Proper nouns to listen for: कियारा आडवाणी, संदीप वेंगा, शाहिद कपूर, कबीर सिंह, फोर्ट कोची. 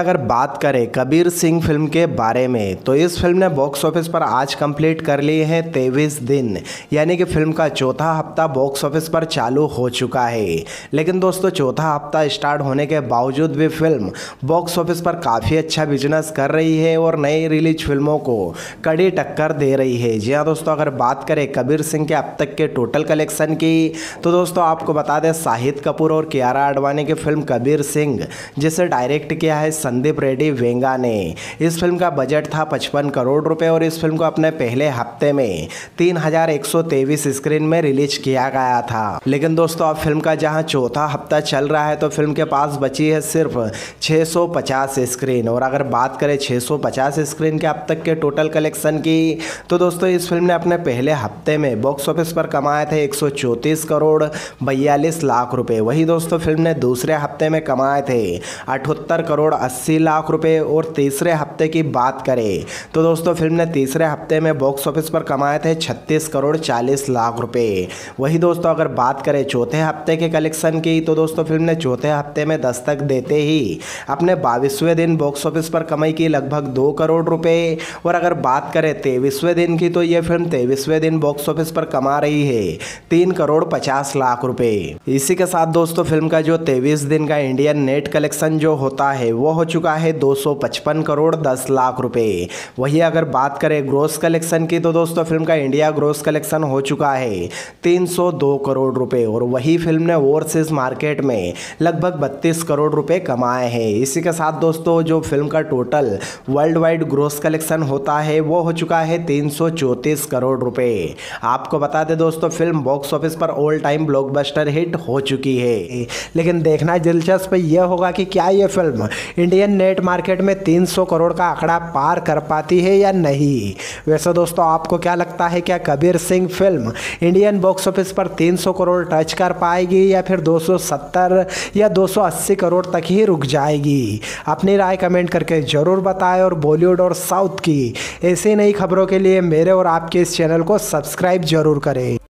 अगर बात करें कबीर सिंह फिल्म के बारे में तो इस फिल्म ने बॉक्स ऑफिस पर आज कंप्लीट कर लिए हैं 23 दिन, यानी कि फिल्म का चौथा हफ्ता बॉक्स ऑफिस पर चालू हो चुका है। लेकिन दोस्तों चौथा हफ्ता स्टार्ट होने के बावजूद भी फिल्म बॉक्स ऑफिस पर काफ़ी अच्छा बिजनेस कर रही है और नई रिलीज फिल्मों को कड़ी टक्कर दे रही है। जी हाँ दोस्तों, अगर बात करें कबीर सिंह के अब तक के टोटल कलेक्शन की तो दोस्तों आपको बता दें शाहिद कपूर और कियारा आडवाणी की फिल्म कबीर सिंह, जिसे डायरेक्ट किया है संदीप वेंगा ने। इस फिल्म का बजट था 55 करोड़ रुपए और इस फिल्म को अपने पहले हफ्ते में 3123 स्क्रीन में रिलीज किया गया था। लेकिन दोस्तों अब फिल्म का जहां चौथा हफ्ता चल रहा है तो फिल्म के पास बची है सिर्फ 650 स्क्रीन। और अगर बात करें 650 स्क्रीन के अब तक के टोटल कलेक्शन की तो दोस्तों इस फिल्म ने अपने पहले हफ्ते में बॉक्स ऑफिस पर कमाए थे 134 करोड़ 42 लाख रुपए। वही दोस्तों फिल्म ने दूसरे हफ्ते में कमाए थे 78 करोड़ 80 लाख रुपए और तीसरे हफ्ते की बात करें तो दोस्तों फिल्म ने तीसरे हफ्ते में बॉक्स ऑफिस पर कमाए थे 36 करोड़ 40 लाख रुपए। वही दोस्तों अगर बात करें चौथे हफ्ते के कलेक्शन की तो दोस्तों फिल्म ने चौथे हफ्ते में दस्तक देते ही अपने 22वें दिन बॉक्स ऑफिस पर कमाई की लगभग 2 करोड़ रुपए। और अगर बात करें 23वें दिन की तो यह फिल्म 23वें दिन बॉक्स ऑफिस पर कमा रही है 3 करोड़ 50 लाख रुपए। इसी के साथ दोस्तों फिल्म का जो 23 दिन का इंडियन नेट कलेक्शन जो होता है वो हो चुका है 255 करोड़ 10 लाख रुपए। वही अगर बात करें ग्रॉस कलेक्शन की तो दोस्तों फिल्म का इंडिया ग्रॉस कलेक्शन हो चुका है 302 करोड़ रुपए और वही फिल्म ने ओवरसीज मार्केट में लगभग 32 करोड़ रुपए कमाए हैं। इसी के साथ दोस्तों जो फिल्म का total world wide gross collection होता है वो हो चुका है 334 करोड़ रुपए। आपको बता दें दोस्तों फिल्म बॉक्स ऑफिस पर ऑल टाइम ब्लॉकबस्टर हिट हो चुकी है। लेकिन देखना दिलचस्प यह होगा कि क्या यह फिल्म इंडियन नेट मार्केट में 300 करोड़ का आंकड़ा पार कर पाती है या नहीं। वैसे दोस्तों आपको क्या लगता है, क्या कबीर सिंह film Indian box office पर 300 करोड़ टच कर पाएगी या फिर 270 या 280 करोड़ तक ही रुक जाएगी? अपनी राय कमेंट करके ज़रूर बताएं और बॉलीवुड और साउथ की ऐसी नई खबरों के लिए मेरे और आपके इस चैनल को सब्सक्राइब जरूर करें।